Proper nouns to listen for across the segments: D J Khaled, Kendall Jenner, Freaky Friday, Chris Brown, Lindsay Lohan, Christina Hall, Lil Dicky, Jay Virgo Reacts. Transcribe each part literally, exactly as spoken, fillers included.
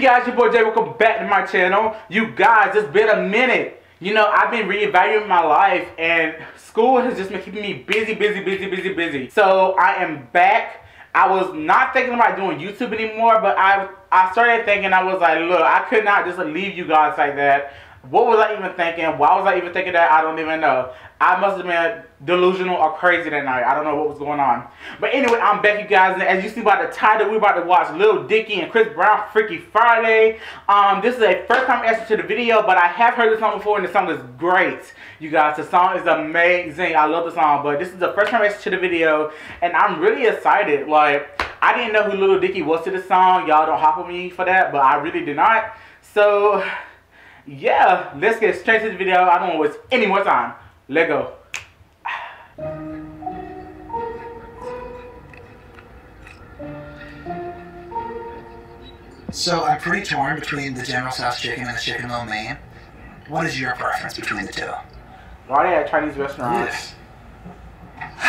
Hey guys, your boy Jay, welcome back to my channel. You guys, it's been a minute. You know, I've been reevaluating my life and school has just been keeping me busy, busy, busy, busy, busy. So I am back. I was not thinking about doing YouTube anymore, but I I started thinking, I was like, look, I could not just leave you guys like that. What was I even thinking? Why was I even thinking that? I don't even know. I must have been delusional or crazy that night. I don't know what was going on. But anyway, I'm back, you guys. And as you see by the title, we're about to watch Lil Dicky and Chris Brown, Freaky Friday. Um, this is a first time extra to the video, but I have heard this song before, and the song is great. You guys, the song is amazing. I love the song, but this is the first time extra to the video, and I'm really excited. Like, I didn't know who Lil Dicky was to the song. Y'all don't hop on me for that, but I really did not. So yeah, let's get straight to the video. I don't waste any more time. Let go. So I'm pretty torn between the General Tso's chicken and the chicken lo mein. What is your preference between the two? Why are they at Chinese restaurants? Yes.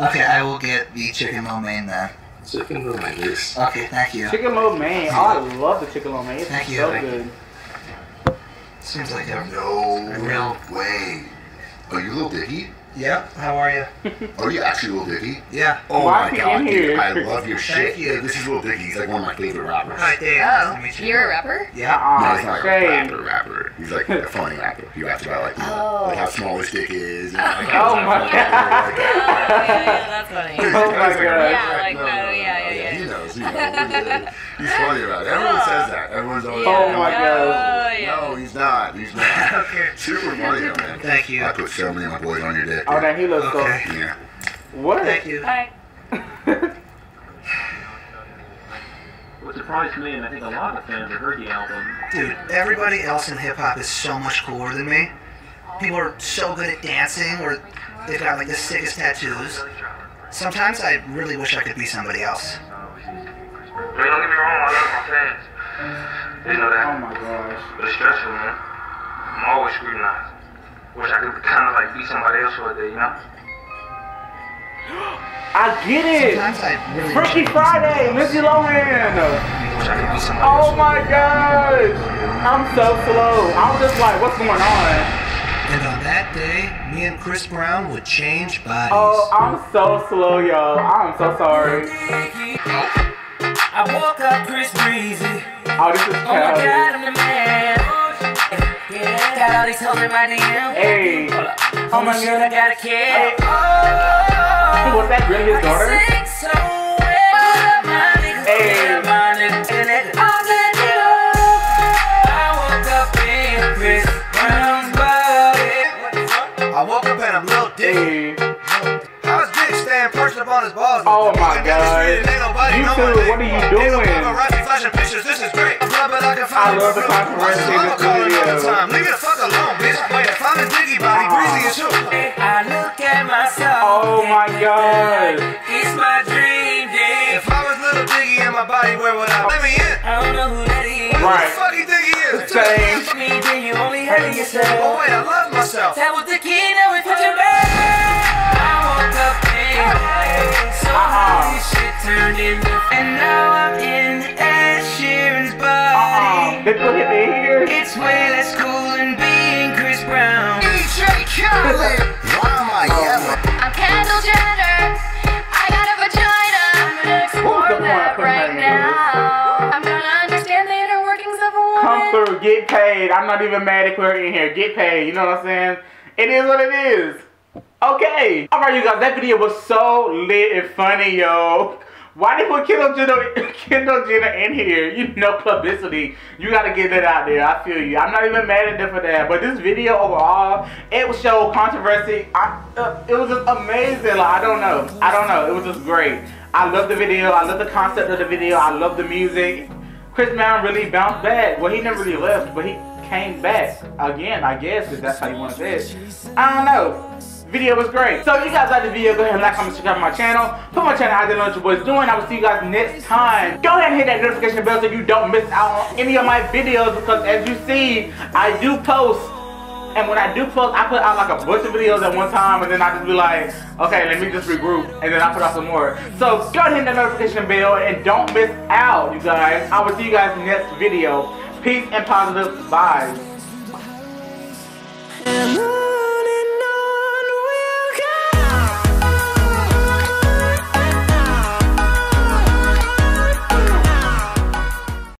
Okay, I will get the chicken lo mein then. Chicken lo mein, please. Okay, thank you. Chicken lo mein. Oh, I love the chicken lo mein. It's thank so you. Good. Seems like a no real way. Are you Lil Dicky? Yeah. How are you? Are you actually Lil Dicky? Yeah. Oh Why my god, dude, I love your shit. You. This is Lil Dicky. He's like one of my favorite rappers. Right there. Oh, you're a rapper? Yeah. Oh, no, he's not like a rapper rapper. He's like a funny rapper. You asked about like, you know, oh. like how small his dick is. And, like, oh my god. Like, oh, yeah, that's funny. Oh my god. Yeah, like, no, no, yeah, yeah, yeah. He knows. He knows. He's funny about it. Everyone says that. Everyone's always like, oh my god. No, he's not. He's not. Okay. Super Mario, man. Thank you. I put so many of my boys on your dick. Oh, that he looks so. Okay. Yeah. What? Thank you. Hi. What surprised me, and I think a lot of fans have heard the album. Dude, everybody else in hip hop is so much cooler than me. People are so good at dancing, or they've got like the sickest tattoos. Sometimes I really wish I could be somebody else. I mean, don't get me wrong, I love my fans. You know that. Oh my gosh. But it's stressful, man. I'm always scrutinized. Wish I could kind of like be somebody else for a day, you know? I get it! Really Freaky Friday! Lindsay Lohan! Oh my gosh! I'm so slow. I'm just like, what's going on? And on that day, me and Chris Brown would change bodies. Oh, I'm so slow, y'all. I'm so sorry. I woke up Chris Breezy. Oh, this is oh my god, I'm the man. Yeah, got all these hoes in my D M. Hey. Oh my god, I got a kid. Hey. Oh, was that really his daughter? So well. My niggas, hey. My niggas, and it all that you. I woke up in Chris Brown's body. I woke up and I'm Lil Dicky. How's Dick staying perched up on his balls? Oh my god. YouTube, what are you doing? I love the controversy in this video. Oh my god. It's my dream day. If I was Lil Dicky in my body, where would I let me in? I don't know who that is. Right. What the fuck you think he is? Change me, then you only hurt yourself. Oh wait, I love myself. That was the key, now we put your back. I woke up in so how this shit turned into. And now I'm in Ed Sheeran's body. Uh-uh. Look at me here. It's way less cool than being Chris Brown. D J Khaled. Why am I yelling? I'm Kendall Jenner. I got a vagina. I'm gonna explore that right now. I'm gonna understand the inner workings of a woman. Come through. Get paid. I'm not even mad at we're in here. Get paid. You know what I'm saying? It is what it is. Okay. All right, you guys. That video was so lit and funny, yo. Why did put Kendall Jenner, Kendall Jenner in here? You know, publicity. You gotta get that out there. I feel you. I'm not even mad at them for that. But this video overall, it was so controversy. I, uh, it was just amazing. Like, I don't know. I don't know. It was just great. I love the video. I love the concept of the video. I love the music. Chris Brown really bounced back. Well, he never really left, but he came back again, I guess, if that's how you want to say it. I don't know. Video was great. So if you guys like the video, go ahead and like, comment, subscribe to my channel. Put my channel out there, know what your boy's doing. I will see you guys next time. Go ahead and hit that notification bell so you don't miss out on any of my videos, because as you see, I do post And when I do post, I put out like a bunch of videos at one time, and then I just be like, okay, let me just regroup, and then I put out some more. So go ahead and hit that notification bell, and don't miss out, you guys. I will see you guys in the next video. Peace and positive vibes.